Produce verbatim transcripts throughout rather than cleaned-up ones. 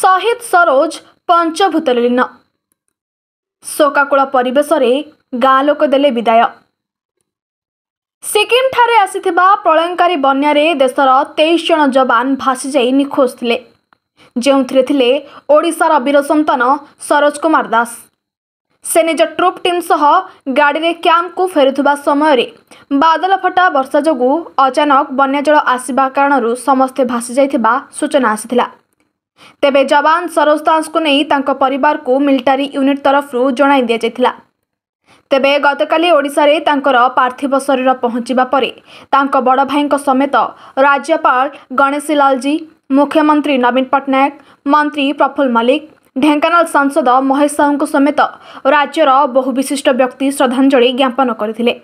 शहीद सरोज पंचभूतलीन शोकाकूल परेश गाँ लोक दे विदाय। सिक्किम ठारे आसीथिबा प्रलयकारी बन्यार देशर तेईस जन जवान भासी जाई निखोज थिले, जेउंथिरे थिले ओडिशार वीर संतान सरोज कुमार दास। से निज ट्रुप टीम सह गाड़ी रे कैंप को फेरुथिबा समय रे बादल फटा वर्षा जोगु अचानक बन्या जल आसीबा कारणरु समस्ते भासी जाईथिबा सूचना आसीथिला। तेबे जवान सरोज दास को नै तांको परिवार को मिलिटारी यूनिट तरफ रु जणाई दिया जाईथिला। तेबे गतकाली ओडिशारे तांकर पार्थिव शरीर पहुंचीबा परे तांको बड़ भाईंक समेत राज्यपाल गणेश लाल जी, मुख्यमंत्री नवीन पटनायक, मंत्री प्रफुल्ल मलिक, ढेंकानाल सांसद महेश साहू समेत राज्यर बहु विशिष्ट व्यक्ति श्रद्धांजलि ज्ञापन करथिले।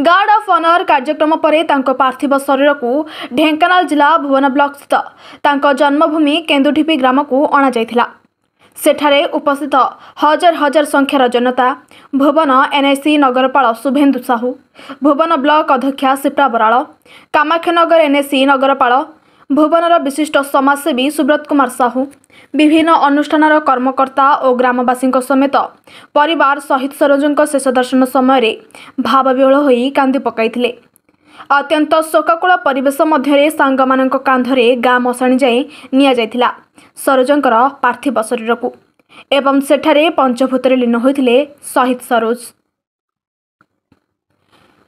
गार्ड ऑफ ऑनर कार्यक्रम परे तांको पार्थिव शरीर को ढेंकानाल जिला भुवन ब्लॉक स्थित तांको जन्मभूमि केंदुढीपी ग्राम को अणा जायथिला। सेठारे उपस्थित हजार हजार संख्यार जनता, भुवन एनआईसी नगरपाल शुभेन्दु साहू, भुवन ब्लॉक अध्यक्षा सीप्रा बराल, कामाख्यानगर एनआईसी नगरपाल, भुवनर विशिष्ट समाजसेवी सुब्रत कुमार साहू, विभिन्न अनुष्ठानर कर्मकर्ता और ग्रामवासी समेत परिवार शहीद सरोजों शेष दर्शन समय भावविह्वल होई कांदी पकाइथिले। अत्यंत शोकाकूल परिवेश मध्यरे सांगमानंक कांधरे गाँ मशाणी जाए निया जायथिला सरोजंकर पार्थिव शरीर को एवं सेठारे पंचभूतरे लीन होइथिले शहीद सरोज।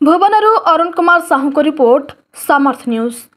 भुवनरु अरुण कुमार साहू को रिपोर्ट समर्थ न्यूज।